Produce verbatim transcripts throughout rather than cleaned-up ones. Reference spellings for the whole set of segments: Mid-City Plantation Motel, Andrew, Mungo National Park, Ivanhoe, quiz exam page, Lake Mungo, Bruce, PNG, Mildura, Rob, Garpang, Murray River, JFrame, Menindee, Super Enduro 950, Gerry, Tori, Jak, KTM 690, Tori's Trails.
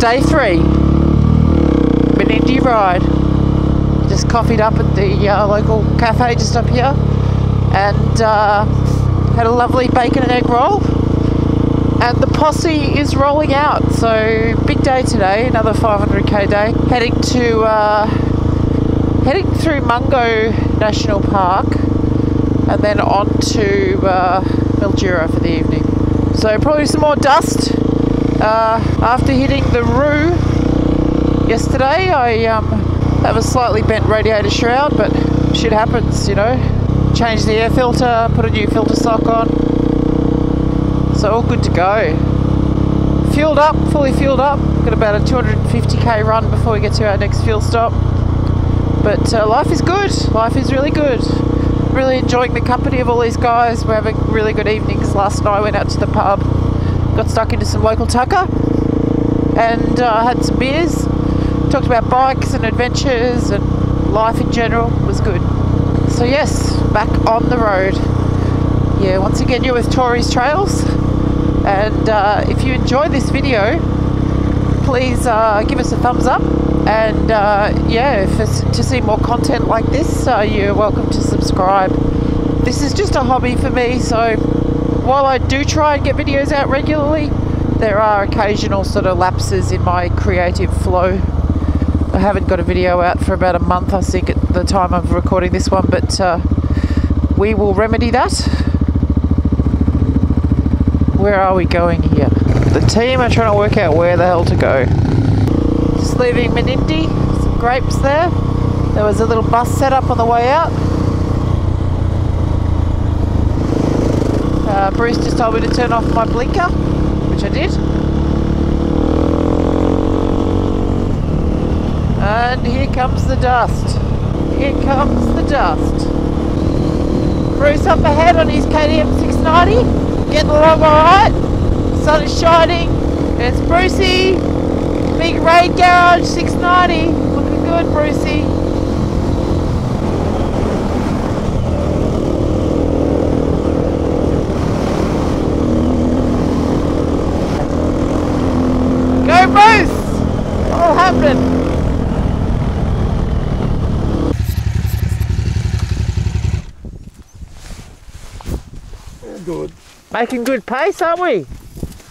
Day three, Menindee ride. Just coffeed up at the uh, local cafe just up here, and uh, had a lovely bacon and egg roll. And the posse is rolling out, so big day today. Another five hundred K day. Heading to uh, heading through Mungo National Park, and then on to uh, Mildura for the evening. So probably some more dust. Uh, after hitting the Roo yesterday, I um, have a slightly bent radiator shroud, but shit happens, you know. Change the air filter, put a new filter sock on. So all good to go. Fueled up, fully fueled up. Got about a two hundred fifty K run before we get to our next fuel stop. But uh, life is good. Life is really good. Really enjoying the company of all these guys. We're having really good evenings. Last night I went out to the pub. Got stuck into some local tucker and uh, had some beers, talked about bikes and adventures and life in general. It was good. So yes, back on the road. Yeah, once again you're with Tori's Trails, and uh, if you enjoyed this video, please uh, give us a thumbs up, and uh, yeah, for, to see more content like this, uh, you're welcome to subscribe. This is just a hobby for me, so while I do try and get videos out regularly, there are occasional sort of lapses in my creative flow. I haven't got a video out for about a month, I think, at the time of recording this one, but uh, we will remedy that. Where are we going here? The team are trying to work out where the hell to go. Just leaving Menindee, some grapes there. There was a little bus set up on the way out. Uh, Bruce just told me to turn off my blinker, which I did. And here comes the dust. Here comes the dust. Bruce up ahead on his K T M six ninety. Getting along alright. Sun is shining. And it's Brucey. Big raid garage six ninety. Looking good, Brucey. Good. Making good pace, aren't we?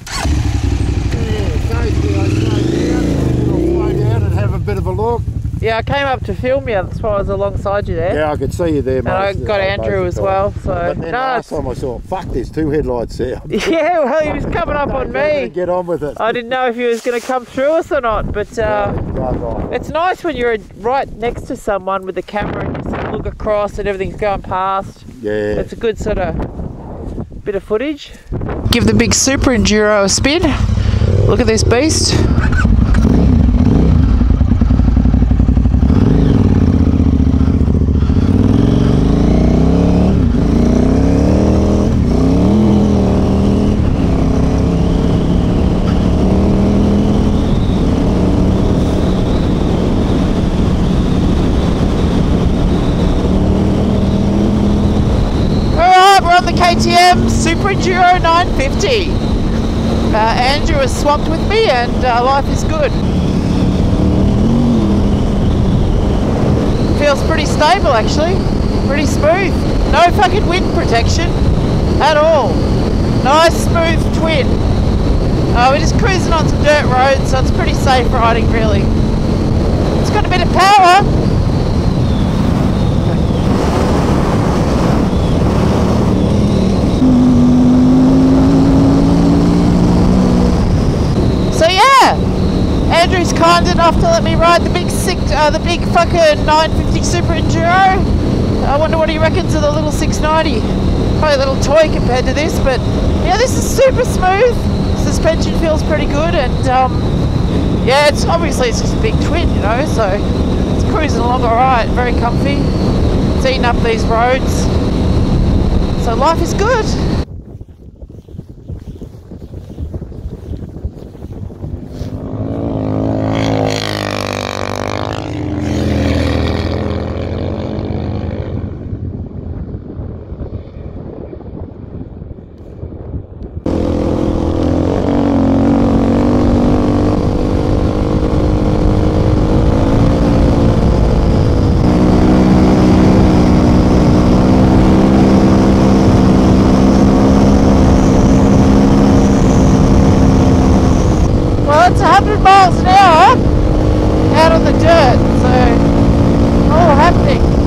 Yeah, occasionally I slow down, I'll slow down and have a bit of a look. Yeah, I came up to film you, that's why I was alongside you there. Yeah, I could see you there, mate. And I got Andrew as well, so... But then no, last time I saw, fuck, there's two headlights there. Yeah, well, he was coming up on me. Get on with it. I didn't know if he was going to come through us or not, but... Uh, no, no, no. It's nice when you're right next to someone with the camera and you sort of look across and everything's going past. Yeah. It's a good sort of... bit of footage. Give the big Super Enduro a spin. Look at this beast. K T M Super Enduro nine fifty. Uh, Andrew has swapped with me, and uh, life is good. Feels pretty stable, actually. Pretty smooth. No fucking wind protection at all. Nice smooth twin. Uh, we're just cruising on some dirt roads, so it's pretty safe riding, really. It's got a bit of power. Andrew's kind enough to let me ride the big six, uh, the big fucking nine fifty Super Enduro. I wonder what he reckons of the little six ninety. Probably a little toy compared to this, but yeah, this is super smooth. Suspension feels pretty good, and um, yeah, it's obviously it's just a big twin, you know. So it's cruising along all right, very comfy. It's eating up these roads, so life is good. that's one hundred miles an hour out on the dirt, so all happening.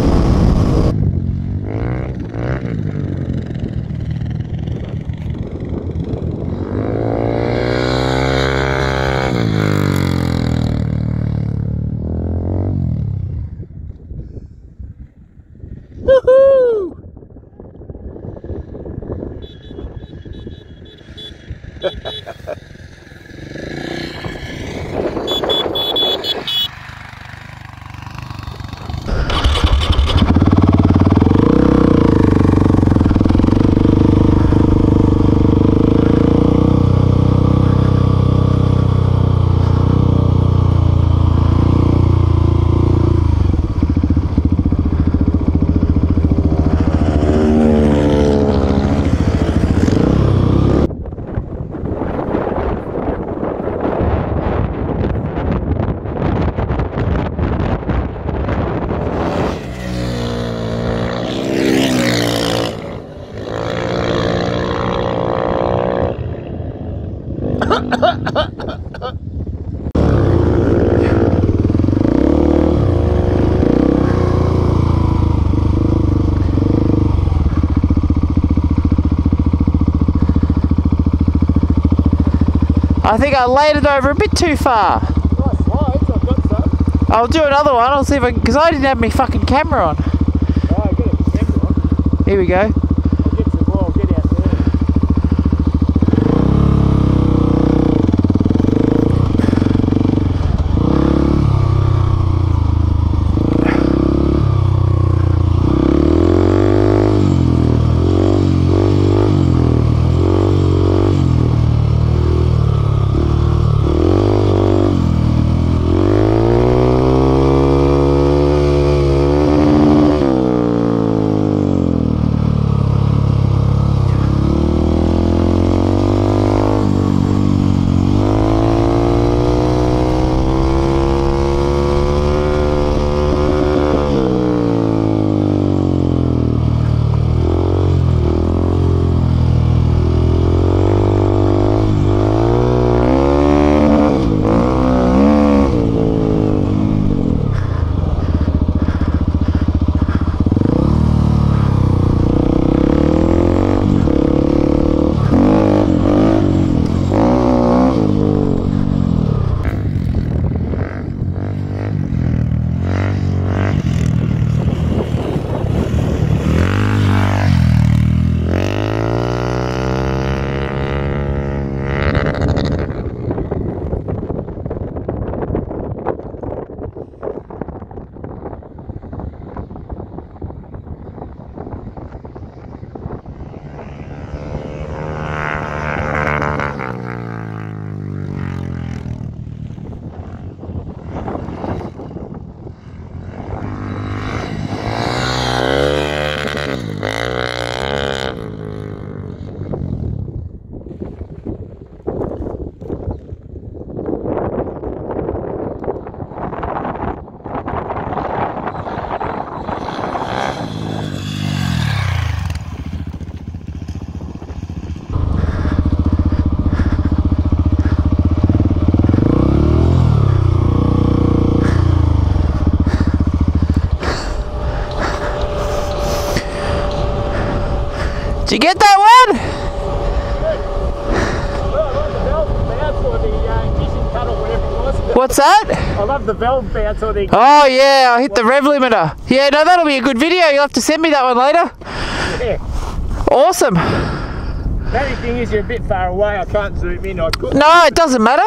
I think I laid it over a bit too far. Nice slides, I've got some. I'll do another one, I'll see if I can, because I didn't have my fucking camera on. Oh, I got a camera on. Here we go. I'll get some more, I'll get out . Did you get that one? What's that? I love the valve bounce or the... Oh yeah, I hit the rev limiter. Yeah, no, that'll be a good video. You'll have to send me that one later. Yeah. Awesome. The only thing is you're a bit far away. I can't zoom in. I could. No, it doesn't matter.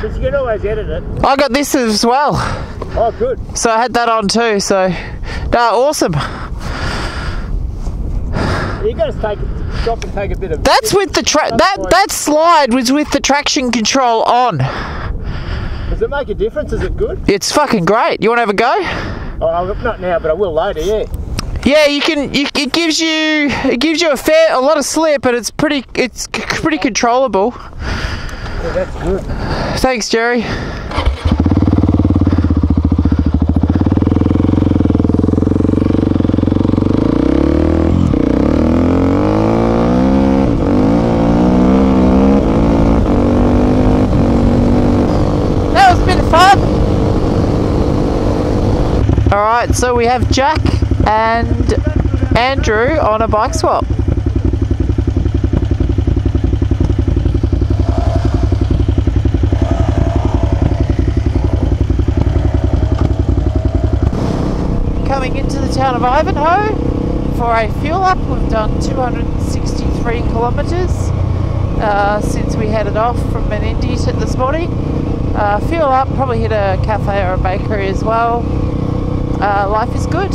But you can always edit it. I got this as well. Oh, good. So I had that on too. So, no, awesome. You got to take, stop and take a bit of. That's with the tra that that slide was with the traction control on. Does it make a difference? Is it good? It's fucking great. You want to have a go? Oh, not now, but I will later. Yeah. Yeah, you can. You, it gives you it gives you a fair a lot of slip, but it's pretty it's c pretty controllable. Yeah, that's good. Thanks, Gerry. Alright, so we have Jak and Andrew on a bike swap. Coming into the town of Ivanhoe for a fuel up. We've done two hundred sixty-three kilometres uh, since we headed off from Menindee this morning. Uh, fuel up, probably hit a cafe or a bakery as well. Uh, life is good.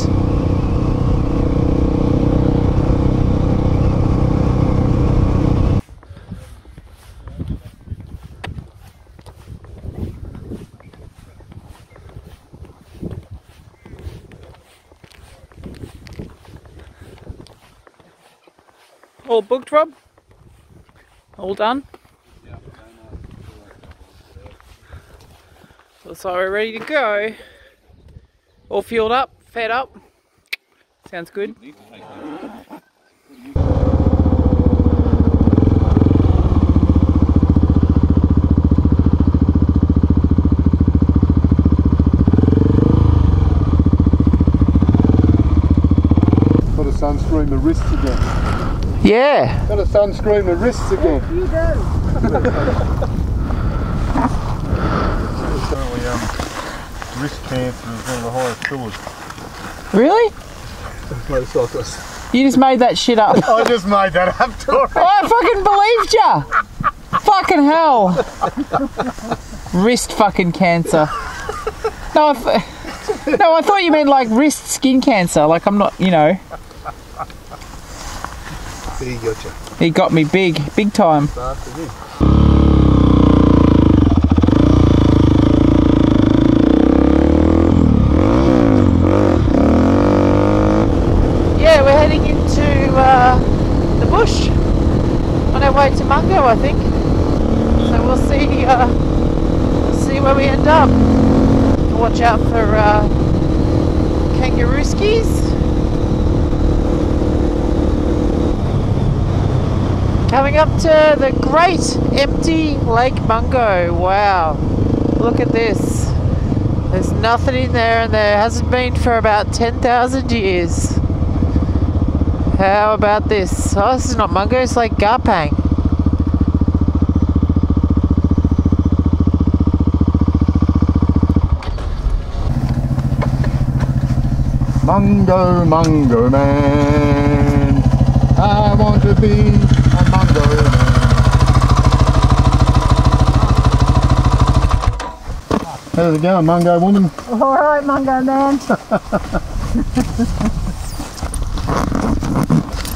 All booked, Rob? All done? So we're ready to go. All fueled up, fed up. Sounds good. Gotta sunscreen the wrists again. Yeah. Gotta sunscreen the wrists again. Yes, you do. Um, wrist cancer is one of the highest killers. Really? Motorcyclists. You just made that shit up. I just made that up, Tori. I fucking believed ya! Fucking hell! Wrist fucking cancer. No, I th no, I thought you meant like wrist skin cancer. Like I'm not, you know. He got you. He got me big, big time. To Mungo, I think. So we'll see. Uh, we'll see where we end up. Watch out for uh, kangaroo skis. Coming up to the great empty Lake Mungo. Wow! Look at this. There's nothing in there, and there hasn't been for about ten thousand years. How about this? Oh, this is not Mungo. It's like Garpang. Mungo, Mungo man, I want to be a Mungo man. How's it going, Mungo woman? Alright, Mungo man.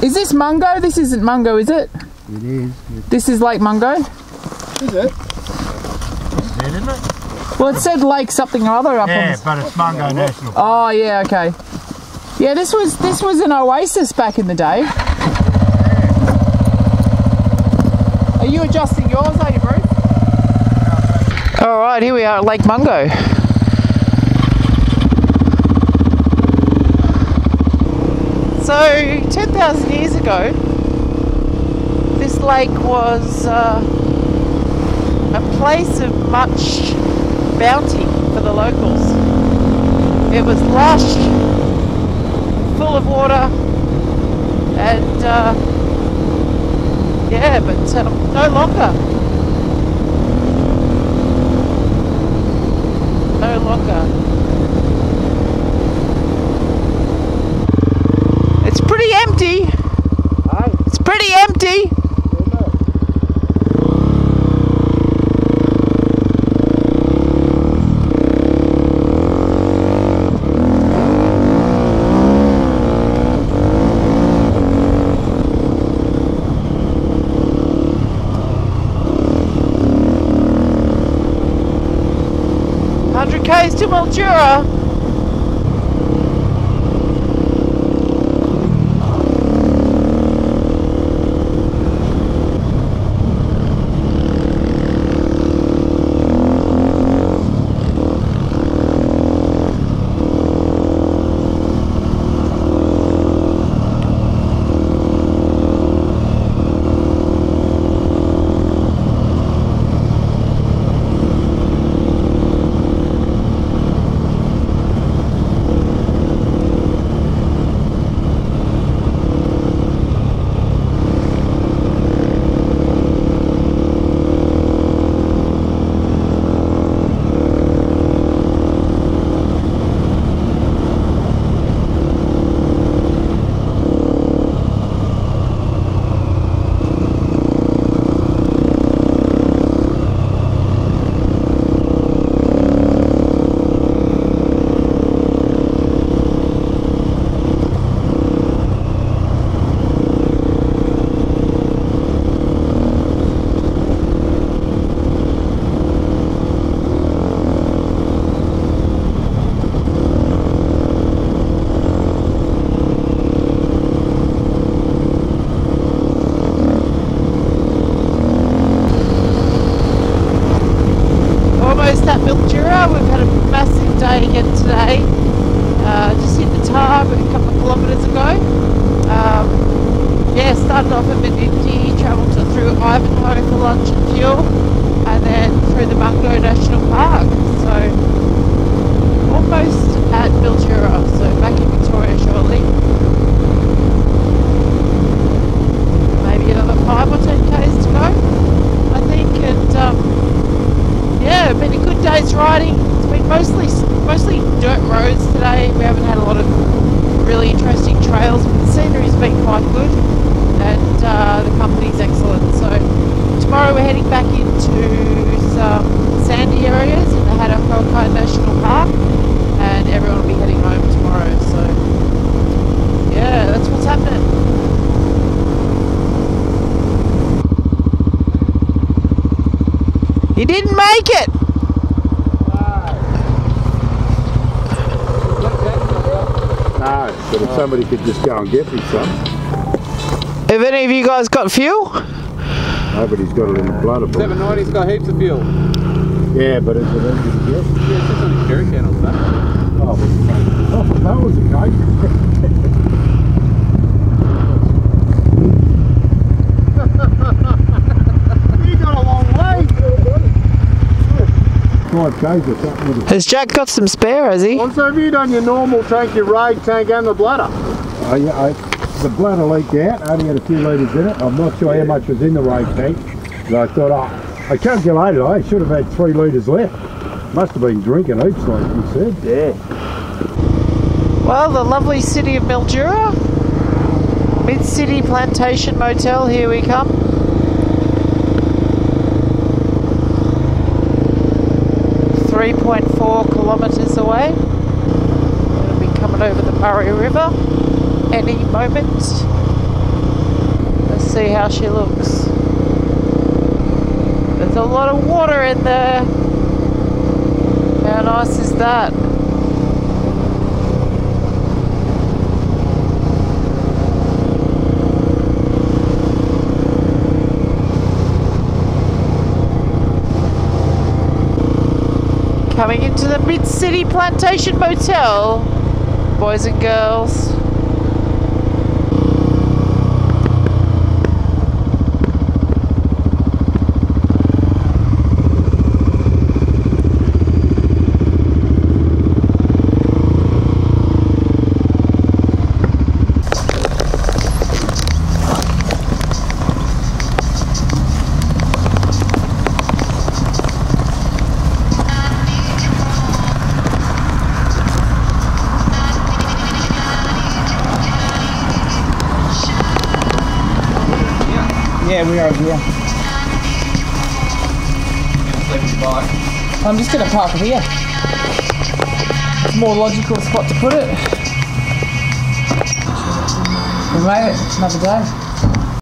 Is this Mungo? This isn't Mungo, is it? It is. Yes. This is Lake Mungo? Is it? It's dead, isn't it? Well, it said Lake something or other up yeah, on Yeah, but it's Mungo National Park. Oh, yeah, okay. Yeah, this was this was an oasis back in the day. Are you adjusting yours, are you, Bruce? All right, here we are at Lake Mungo. So, ten thousand years ago, this lake was uh, a place of much bounty for the locals. It was lush, full of water, and uh, yeah, but uh, no longer, no longer. It's pretty empty. Aye. It's pretty empty. one hundred k's to Mildura. again today. Uh, just hit the tar a couple of kilometres ago. Um, yeah, started off in Menindee, travelled through Ivanhoe for lunch and fuel, and then through the Mungo National Park. So almost at Mildura, so back in Victoria shortly. Maybe another five or ten k's to go, I think. And um, yeah, been a good day's riding. It's been mostly mostly dirt roads today. We haven't had a lot of really interesting trails, but the scenery's been quite good, and uh, the company's excellent. So tomorrow we're heading back into some sandy areas in the Ivanhoe National Park. And everyone will be heading home tomorrow, so yeah, that's what's happening. He didn't make it! No, but if somebody could just go and get me some. Have any of you guys got fuel? Nobody's got it in the blood of it. seven ninety's got heaps of fuel. Yeah, but it's an empty gift. Yeah, it's just on a Gerry can on that. Oh, that was a cake. You got a long way. Five k's or something. Has Jak got some spare, has he? Well, so have you done your normal tank, your raid tank and the bladder? Oh, yeah, I, the bladder leaked out. I only had a few litres in it. I'm not sure yeah. how much was in the raid tank. And I thought, oh, I calculated I should have had three litres left. Must have been drinking heaps, like you said. Yeah. Well, the lovely city of Mildura. Mid-City Plantation Motel, here we come. three point four kilometres away. We'll be coming over the Murray River any moment. Let's see how she looks. There's a lot of water in there. How nice is that? Coming into the Mid-City Plantation Motel, boys and girls. We are here. I'm just going to park here. It's a more logical spot to put it. We made it, another day.